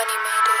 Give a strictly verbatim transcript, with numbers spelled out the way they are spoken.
money made it.